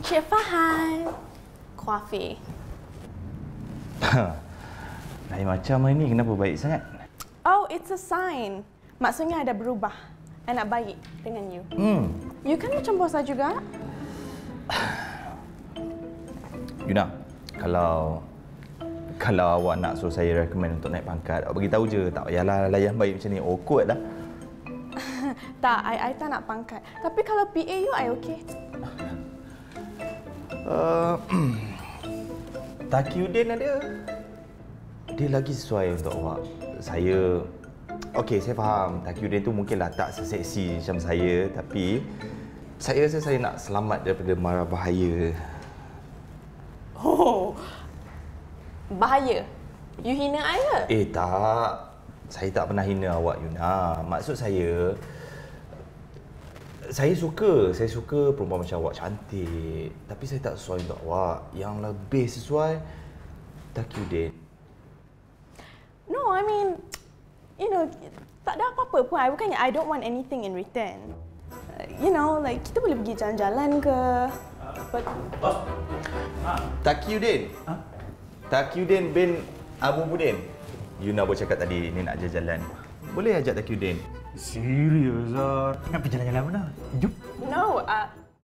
Cefahan. Kuafi. Lain macam ni, kenapa baik sangat? Oh, it's a sign. Maksudnya ada berubah. Anak baik dengan you. You kan macam bosan juga. Yuna, kalau awak nak suruh saya recommend untuk naik pangkat, awak beritahu je. Tak payahlah layan baik macam ni. Awkward dah. Tak, I tak nak pangkat. Tapi kalau PA you, I okay. Takiuddin ada. Dia lagi sesuai untuk awak. Saya... Okey, saya faham. Takiuddin tu mungkinlah tak seseksi macam saya. Tapi... saya rasa saya nak selamat daripada mara bahaya. Oh! Bahaya? You hina I ke? Eh, tak. Saya tak pernah hina awak, Yuna. Maksud saya... Saya suka perempuan macam awak, cantik. Tapi saya tak sesuai untuk awak. Yang lebih sesuai... Takiuddin. No, I mean... you know, tak ada apa-apa pun. Bukannya I don't want anything in return. You know, like, kita boleh pergi jalan-jalan ke... But... Oh. Takiuddin. Huh? Takiuddin bin Abu Budin. Yuna boleh cakap tadi, ni nak jalan-jalan. Boleh ajak Takiuddin? Serius, Zor. Nak pergi jalan-jalan mana? Jom. No,